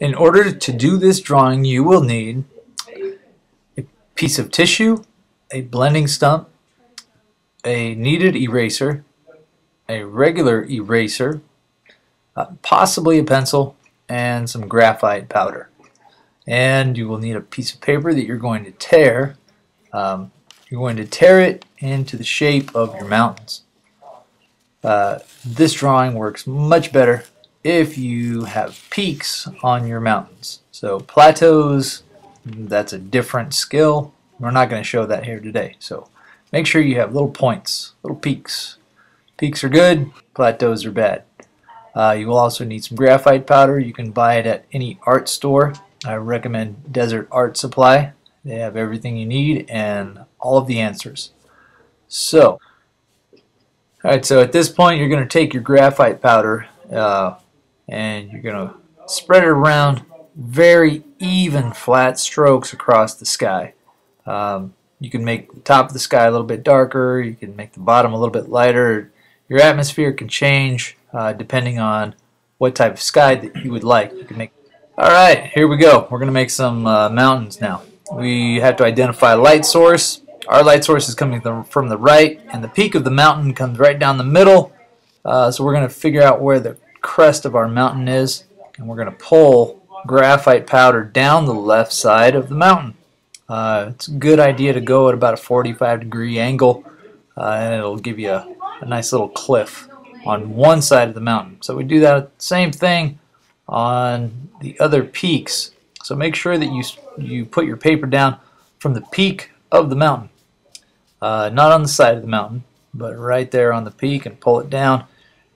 In order to do this drawing, you will need a piece of tissue, a blending stump, a kneaded eraser, a regular eraser, possibly a pencil, and some graphite powder. And you will need a piece of paper that you're going to tear. You're going to tear it into the shape of your mountains. This drawing works much better if you have peaks on your mountains. So plateaus, that's a different skill. We're not going to show that here today. So make sure you have little points, little peaks. Peaks are good, plateaus are bad. You will also need some graphite powder. You can buy it at any art store. I recommend Desert Art Supply. They have everything you need and all of the answers. So, all right, so at this point you're going to take your graphite powder and you're going to spread it around very even flat strokes across the sky. You can make the top of the sky a little bit darker, you can make the bottom a little bit lighter. Your atmosphere can change depending on what type of sky that you would like. You can make. All right, here we go. We're going to make some mountains now. We have to identify a light source. Our light source is coming from the right, and the peak of the mountain comes right down the middle. So we're going to figure out where the crest of our mountain is, and we're going to pull graphite powder down the left side of the mountain. It's a good idea to go at about a 45-degree angle, and it'll give you a nice little cliff on one side of the mountain. So we do that same thing on the other peaks. So make sure that you put your paper down from the peak of the mountain, not on the side of the mountain, but right there on the peak, and pull it down.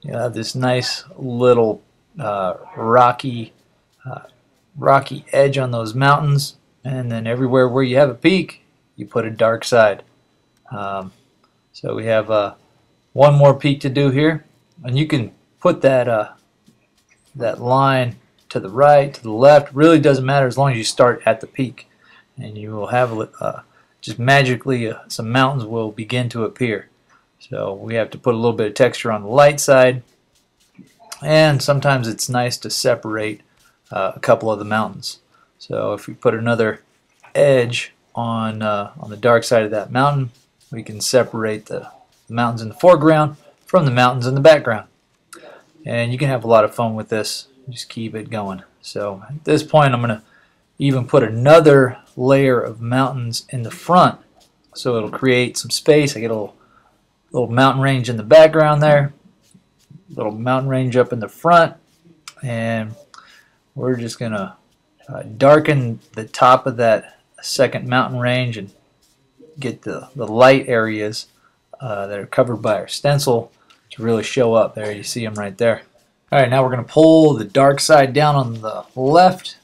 You'll have this nice little rocky edge on those mountains. And then everywhere where you have a peak, you put a dark side. So we have one more peak to do here, and you can put that that line to the right, to the left. Really doesn't matter as long as you start at the peak, and you will have just magically some mountains will begin to appear. So we have to put a little bit of texture on the light side, and sometimes it's nice to separate a couple of the mountains. So if we put another edge on the dark side of that mountain, we can separate the mountains in the foreground from the mountains in the background. And you can have a lot of fun with this. Just keep it going. So at this point, I'm going to even put another layer of mountains in the front, so it'll create some space. I get a little mountain range in the background there, little mountain range up in the front, and we're just going to darken the top of that second mountain range and get the light areas that are covered by our stencil to really show up. There, you see them right there. All right, now we're going to pull the dark side down on the left,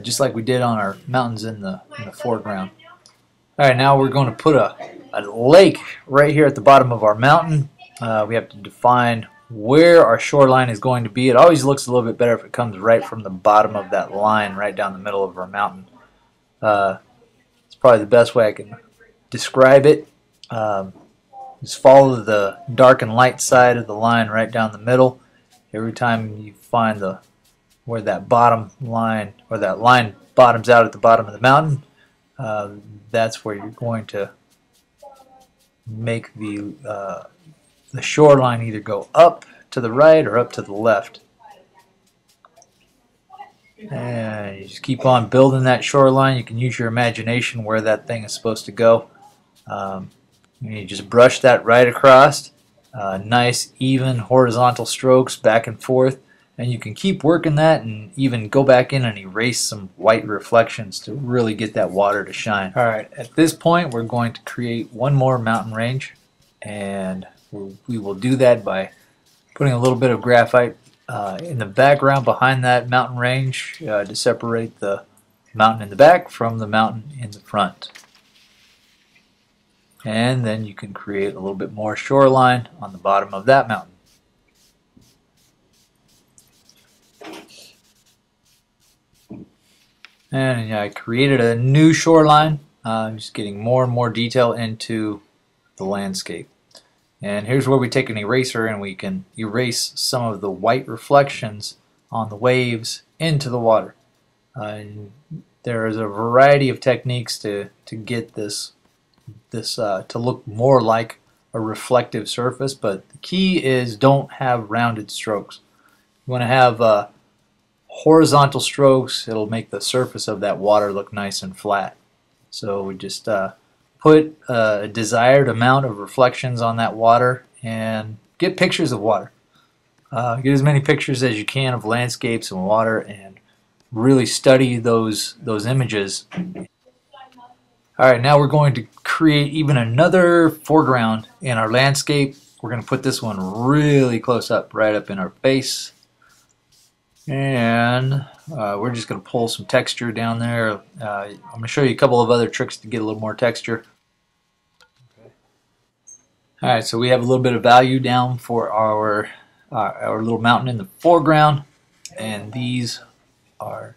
just like we did on our mountains in the foreground. All right, now we're going to put a lake right here at the bottom of our mountain. We have to define where our shoreline is going to be. It always looks a little bit better if it comes right from the bottom of that line right down the middle of our mountain. It's probably the best way I can describe it. Just follow the dark and light side of the line right down the middle. Every time you find where that bottom line, or that line bottoms out at the bottom of the mountain, that's where you're going to make the shoreline either go up to the right or up to the left. And you just keep on building that shoreline. You can use your imagination where that thing is supposed to go. You just brush that right across. Nice even horizontal strokes back and forth. And you can keep working that, and even go back in and erase some white reflections to really get that water to shine. Alright, at this point we're going to create one more mountain range, and we will do that by putting a little bit of graphite in the background behind that mountain range to separate the mountain in the back from the mountain in the front. And then you can create a little bit more shoreline on the bottom of that mountain. And I created a new shoreline. I'm just getting more and more detail into the landscape. And here's where we take an eraser and we can erase some of the white reflections on the waves into the water. And there's a variety of techniques to get this to look more like a reflective surface, but the key is don't have rounded strokes. You want to have horizontal strokes. It'll make the surface of that water look nice and flat. So we just put a desired amount of reflections on that water and get pictures of water. Get as many pictures as you can of landscapes and water, and really study those images. All right, now we're going to create even another foreground in our landscape. We're going to put this one really close up, right up in our face. And we're just going to pull some texture down there. I'm going to show you a couple of other tricks to get a little more texture. All right, so we have a little bit of value down for our little mountain in the foreground. And these are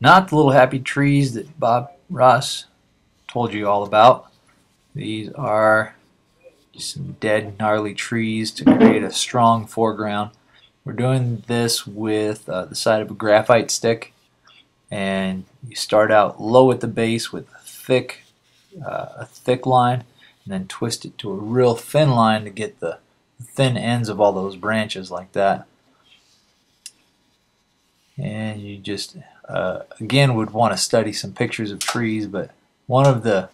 not the little happy trees that Bob Ross told you all about. These are just some dead, gnarly trees to create a strong foreground. We're doing this with the side of a graphite stick, and you start out low at the base with a thick line, and then twist it to a real thin line to get the thin ends of all those branches like that. And you just again would want to study some pictures of trees, but one of the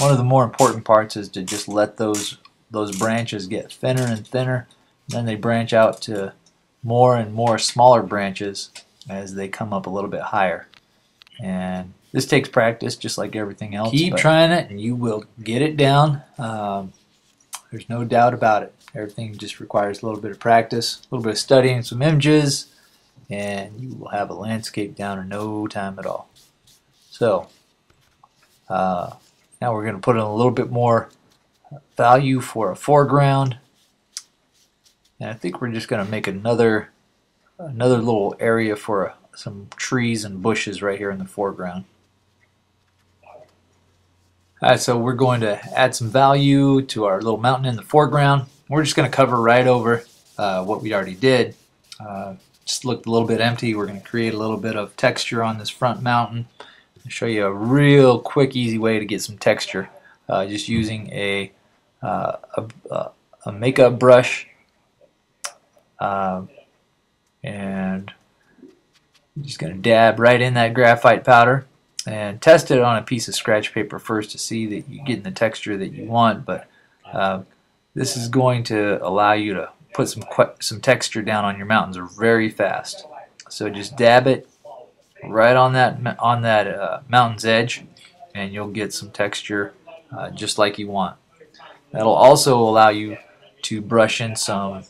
more important parts is to just let those branches get thinner and thinner. And then they branch out to more and more smaller branches as they come up a little bit higher. And this takes practice, just like everything else. Keep trying it, and you will get it down. There's no doubt about it. Everything just requires a little bit of practice, a little bit of studying some images, and you will have a landscape down in no time at all. So. Now we're going to put in a little bit more value for a foreground, and I think we're just going to make another little area for some trees and bushes right here in the foreground. Alright, so we're going to add some value to our little mountain in the foreground. We're just going to cover right over what we already did. Just looked a little bit empty. We're going to create a little bit of texture on this front mountain. I'll show you a real quick, easy way to get some texture, just using a makeup brush, and I'm just going to dab right in that graphite powder and test it on a piece of scratch paper first to see that you're getting the texture that you want. But this is going to allow you to put some texture down on your mountains very fast. So just dab it right on that mountain's edge, and you'll get some texture just like you want. That'll also allow you to brush in some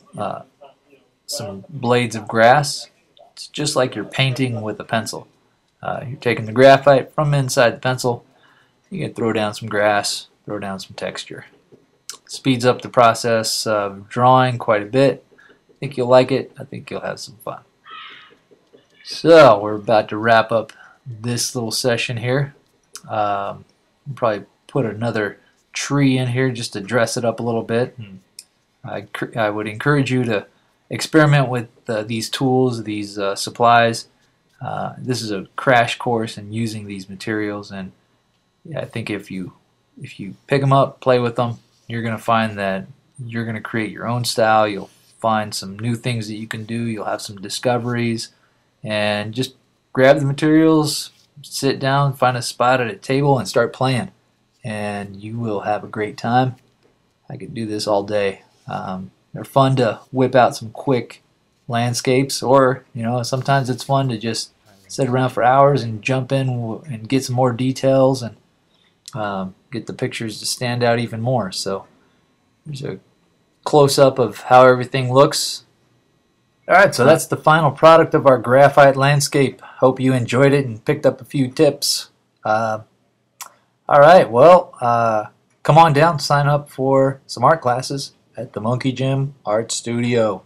blades of grass. It's just like you're painting with a pencil. You're taking the graphite from inside the pencil. You can throw down some grass, throw down some texture. Speeds up the process of drawing quite a bit. I think you'll like it. I think you'll have some fun. So we're about to wrap up this little session here. I'll probably put another tree in here just to dress it up a little bit. And I would encourage you to experiment with these tools, these supplies. This is a crash course in using these materials, and I think if you pick them up, play with them, you're going to find that you're going to create your own style. You'll find some new things that you can do. You'll have some discoveries. And just grab the materials, sit down, find a spot at a table, and start playing. And you will have a great time. I could do this all day. They're fun to whip out some quick landscapes, or sometimes it's fun to just sit around for hours and jump in and get some more details and get the pictures to stand out even more. So there's a close-up of how everything looks. Alright, so that's the final product of our graphite landscape. Hope you enjoyed it and picked up a few tips. Alright, well, come on down, sign up for some art classes at the Monkey Gym Art Studio.